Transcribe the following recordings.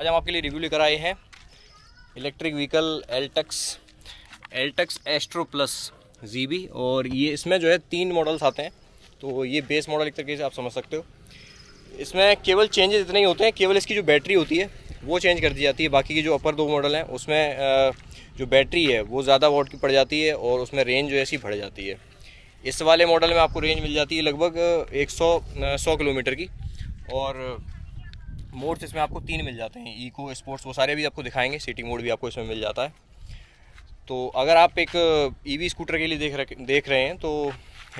आज हम आपके लिए रिव्यू लेकर आए हैं इलेक्ट्रिक व्हीकल एल्टक्स एस्ट्रो प्लस ZB। और ये इसमें जो है 3 मॉडल्स आते हैं, तो ये बेस मॉडल एक तरीके से आप समझ सकते हो। इसमें केवल चेंजेस इतने ही होते हैं, केवल इसकी जो बैटरी होती है वो चेंज कर दी जाती है। बाकी की जो अपर 2 मॉडल हैं उसमें जो बैटरी है वो ज़्यादा वॉट की पड़ जाती है और उसमें रेंज जो है ऐसी बढ़ जाती है। इस वाले मॉडल में आपको रेंज मिल जाती है लगभग 100 किलोमीटर की। और मोड्स इसमें आपको 3 मिल जाते हैं, इको, स्पोर्ट्स, वो सारे भी आपको दिखाएंगे। सिटी मोड भी आपको इसमें मिल जाता है। तो अगर आप एक EV स्कूटर के लिए देख रहे हैं तो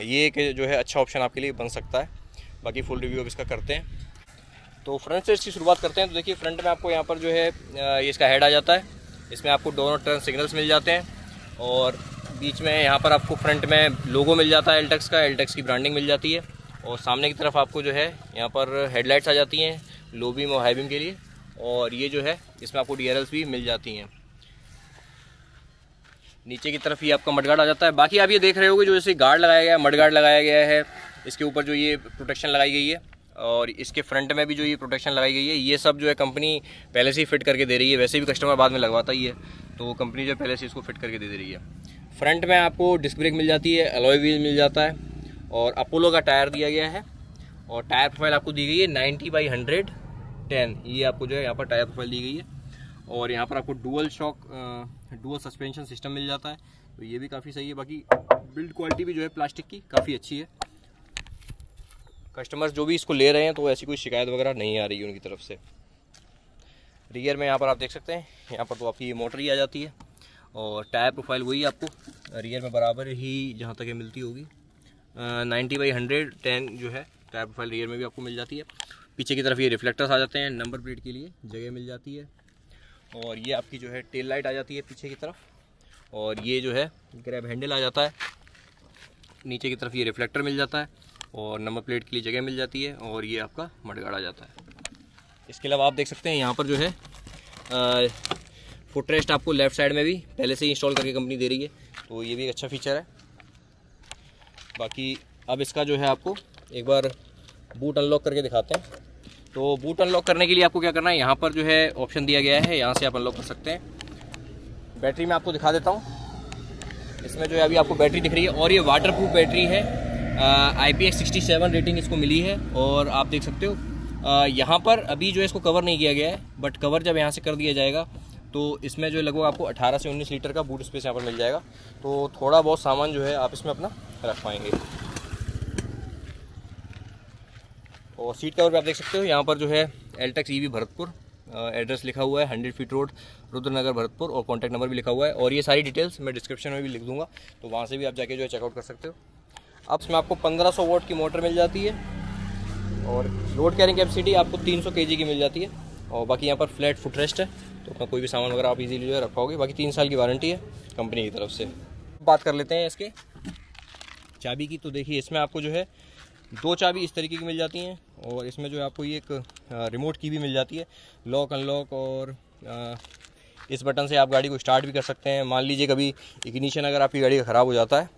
ये एक जो है अच्छा ऑप्शन आपके लिए बन सकता है। बाकी फुल रिव्यू अब इसका करते हैं। तो फ्रंट से इसकी शुरुआत करते हैं। तो देखिए फ्रंट में आपको यहाँ पर जो है ये इसका हेड आ जाता है। इसमें आपको दोनों टर्न सिग्नल्स मिल जाते हैं और बीच में यहाँ पर आपको फ्रंट में लोगो मिल जाता है एल्टक्स का, एल्टक्स की ब्रांडिंग मिल जाती है। और सामने की तरफ आपको जो है यहाँ पर हेडलाइट्स आ जाती हैं लो बीम और हाई बीम के लिए। और ये जो है इसमें आपको DRLs भी मिल जाती हैं। नीचे की तरफ ये आपका मडगार्ड आ जाता है। बाकी आप ये देख रहे होगे जो जैसे गार्ड लगाया गया है, मडगार्ड लगाया गया है, इसके ऊपर जो ये प्रोटेक्शन लगाई गई है और इसके फ्रंट में भी जो ये प्रोटेक्शन लगाई गई है, ये सब जो है कंपनी पहले से ही फिट करके दे रही है। वैसे भी कस्टमर बाद में लगवाता ही है, तो कंपनी जो पहले से इसको फिट करके दे रही है। फ्रंट में आपको डिस्क ब्रेक मिल जाती है, अलॉय व्हील मिल जाता है और अपोलो का टायर दिया गया है। और टायर प्रोफाइल आपको दी गई है 90/110। ये आपको जो है यहाँ पर टायर प्रोफाइल दी गई है। और यहाँ पर आपको डुअल सस्पेंशन सिस्टम मिल जाता है, तो ये भी काफ़ी सही है। बाकी बिल्ड क्वालिटी भी जो है प्लास्टिक की काफ़ी अच्छी है। कस्टमर्स जो भी इसको ले रहे हैं तो ऐसी कोई शिकायत वगैरह नहीं आ रही है उनकी तरफ से। रियर में यहाँ पर आप देख सकते हैं, यहाँ पर तो आपकी ये मोटर ही आ जाती है और टायर प्रोफाइल वही आपको रियर में बराबर ही जहाँ तक ये मिलती होगी 90/110 जो है टायर प्रोफाइल रियर में भी आपको मिल जाती है। पीछे की तरफ ये रिफ्लेक्टर्स आ जाते हैं, नंबर प्लेट के लिए जगह मिल जाती है। और ये आपकी जो है टेल लाइट आ जाती है पीछे की तरफ। और ये जो है ग्रैब हैंडल आ जाता है। नीचे की तरफ ये रिफ्लेक्टर मिल जाता है और नंबर प्लेट के लिए जगह मिल जाती है। और ये आपका मडगार्ड आ जाता है। इसके अलावा आप देख सकते हैं यहाँ पर जो है फुटरेस्ट आपको लेफ़्ट साइड में भी पहले से ही इंस्टॉल करके कंपनी दे रही है, तो ये भी एक अच्छा फीचर है। बाकी अब इसका जो है आपको एक बार बूट अनलॉक करके दिखाते हैं। तो बूट अनलॉक करने के लिए आपको क्या करना है, यहाँ पर जो है ऑप्शन दिया गया है, यहाँ से आप अनलॉक कर सकते हैं। बैटरी मैं आपको दिखा देता हूँ। इसमें जो है अभी आपको बैटरी दिख रही है और ये वाटरप्रूफ बैटरी है। IPX67 रेटिंग इसको मिली है। और आप देख सकते हो यहाँ पर अभी जो है इसको कवर नहीं किया गया है, बट कवर जब यहाँ से कर दिया जाएगा तो इसमें जो लगभग आपको 18 से 19 लीटर का बूट स्पेस यहाँ पर मिल जाएगा। तो थोड़ा बहुत सामान जो है आप इसमें अपना रख पाएंगे। और सीट कवर भी आप देख सकते हो, यहाँ पर जो है एल्टक्स EV भरतपुर एड्रेस लिखा हुआ है, 100 फीट रोड रुद्रनगर भरतपुर, और कॉन्टैक्ट नंबर भी लिखा हुआ है। और ये सारी डिटेल्स मैं डिस्क्रिप्शन में भी लिख दूँगा, तो वहाँ से भी आप जाके जो है चेकआउट कर सकते हो। अब इसमें आपको 1500 वॉट की मोटर मिल जाती है और लोड कैरिंग कैपेसिटी आपको 300 kg की मिल जाती है। और बाकी यहाँ पर फ्लैट फुटरेस्ट है, तो अपना कोई भी सामान वगैरह आप इजीली जो है रख पाओगे। बाकी 3 साल की वारंटी है कंपनी की तरफ से। बात कर लेते हैं इसके चाबी की। तो देखिए इसमें आपको जो है 2 चाबी इस तरीके की मिल जाती हैं और इसमें जो है आपको ये एक रिमोट की भी मिल जाती है, लॉक अनलॉक। और इस बटन से आप गाड़ी को स्टार्ट भी कर सकते हैं। मान लीजिए कभी इग्निशन अगर आपकी गाड़ी का ख़राब हो जाता है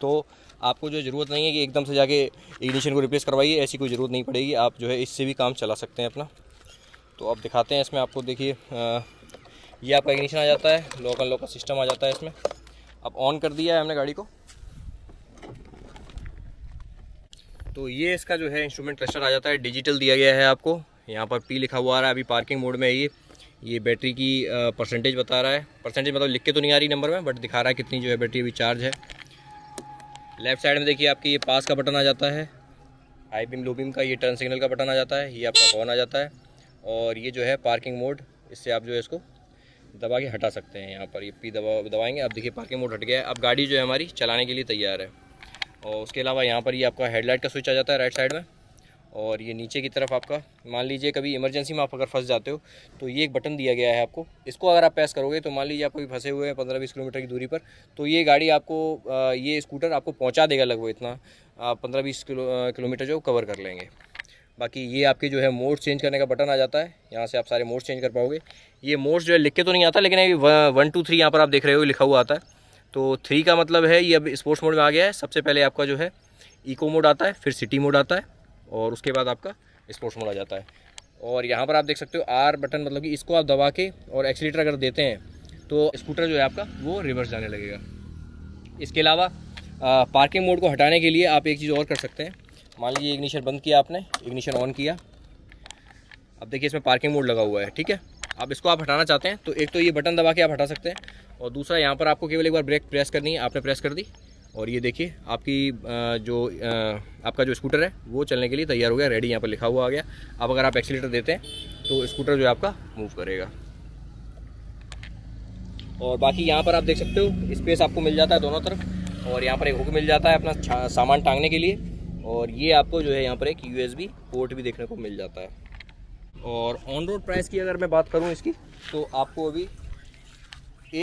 तो आपको जो ज़रूरत नहीं है कि एकदम से जाके इग्निशन को रिप्लेस करवाइए, ऐसी कोई ज़रूरत नहीं पड़ेगी। आप जो है इससे भी काम चला सकते हैं अपना। तो अब दिखाते हैं इसमें आपको। देखिए ये आपका इग्निशन आ जाता है, लॉक अनलॉक का सिस्टम आ जाता है इसमें। अब ऑन कर दिया है हमने गाड़ी को, तो ये इसका जो है इंस्ट्रूमेंट क्लस्टर आ जाता है। डिजिटल दिया गया है आपको, यहाँ पर P लिखा हुआ आ रहा है। अभी पार्किंग मोड में है ये बैटरी की परसेंटेज बता रहा है। परसेंटेज मतलब लिख के तो नहीं आ रही नंबर में, बट दिखा रहा है कितनी जो है बैटरी अभी चार्ज है। लेफ्ट साइड में देखिए आपके ये पास का बटन आ जाता है, हाई बीम लो बीम का ये टर्न सिग्नल का बटन आ जाता है, ये आपका हॉर्न आ जाता है। और ये जो है पार्किंग मोड, इससे आप जो है इसको दबा के हटा सकते हैं। यहाँ पर ये P दबाएंगे, अब देखिए पार्किंग मोड हट गया है। अब गाड़ी जो है हमारी चलाने के लिए तैयार है। और उसके अलावा यहाँ पर ये आपका हेडलाइट का स्विच आ जाता है राइट साइड में। और ये नीचे की तरफ आपका, मान लीजिए कभी इमरजेंसी में आप अगर फंस जाते हो तो ये एक बटन दिया गया है आपको, इसको अगर आप प्रेस करोगे तो मान लीजिए आप कभी फंसे हुए हैं 15-20 किलोमीटर की दूरी पर, तो ये गाड़ी आपको, ये स्कूटर आपको पहुंचा देगा। लगभग इतना आप 15-20 किलोमीटर जो कवर कर लेंगे। बाकी ये आपके जो है मोड चेंज करने का बटन आ जाता है, यहाँ से आप सारे मोड चेंज कर पाओगे। ये मोड जो है लिख के तो नहीं आता, लेकिन अभी 1, 2, 3 यहाँ पर आप देख रहे हो लिखा हुआ आता है। तो 3 का मतलब है ये अब स्पोर्ट्स मोड में आ गया है। सबसे पहले आपका जो है इको मोड आता है, फिर सिटी मोड आता है और उसके बाद आपका स्पोर्ट्स मोड आ जाता है। और यहाँ पर आप देख सकते हो आर बटन, मतलब कि इसको आप दबा के और एक्सीलेटर अगर देते हैं तो स्कूटर जो है आपका वो रिवर्स जाने लगेगा। इसके अलावा पार्किंग मोड को हटाने के लिए आप एक चीज़ और कर सकते हैं। मान लीजिए इग्निशन बंद किया आपने, इग्निशन ऑन किया, अब देखिए इसमें पार्किंग मोड लगा हुआ है, ठीक है। अब इसको आप हटाना चाहते हैं तो एक तो ये बटन दबा के आप हटा सकते हैं, और दूसरा यहाँ पर आपको केवल एक बार ब्रेक प्रेस करनी है, आपने प्रेस कर दी और ये देखिए आपकी आपका जो स्कूटर है वो चलने के लिए तैयार हो गया, रेडी यहाँ पर लिखा हुआ आ गया। अब अगर आप एक्सीलेटर देते हैं तो स्कूटर जो है आपका मूव करेगा। और बाकी यहाँ पर आप देख सकते हो स्पेस आपको मिल जाता है दोनों तरफ, और यहाँ पर एक हुक मिल जाता है अपना सामान टांगने के लिए, और ये आपको जो है यहाँ पर एक USB पोर्ट भी देखने को मिल जाता है। और ऑन रोड प्राइस की अगर मैं बात करूँ इसकी, तो आपको अभी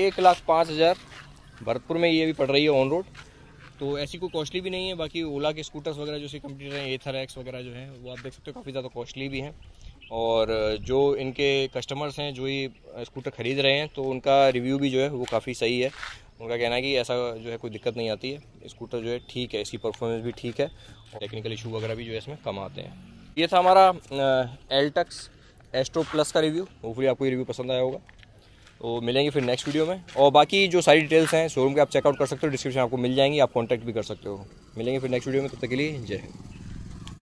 1,05,000 भरतपुर में ये भी पड़ रही है ऑन रोड, तो ऐसी कोई कॉस्टली भी नहीं है। बाकी ओला के स्कूटर्स वगैरह जो इसके कंप्यूटर हैं, एथरएक्स वगैरह जो है वो आप देख सकते हो काफ़ी ज़्यादा कॉस्टली भी हैं, और जो इनके कस्टमर्स हैं जो ये स्कूटर ख़रीद रहे हैं तो उनका रिव्यू भी जो है वो काफ़ी सही है। उनका कहना है कि ऐसा जो है कोई दिक्कत नहीं आती है, स्कूटर जो है ठीक है, इसकी परफॉर्मेंस भी ठीक है, टेक्निकल इशू वगैरह भी जो है इसमें कम आते हैं। ये था हमारा एल्टक्स एस्ट्रो प्लस का रिव्यू। होपफुली आपको ये रिव्यू पसंद आया होगा। तो मिलेंगे फिर नेक्स्ट वीडियो में, और बाकी जो सारी डिटेल्स हैं शोरूम के आप चेकआउट कर सकते हो, डिस्क्रिप्शन आपको मिल जाएंगी, आप कॉन्टैक्ट भी कर सकते हो। मिलेंगे फिर नेक्स्ट वीडियो में, तब तक के लिए जय हिंद।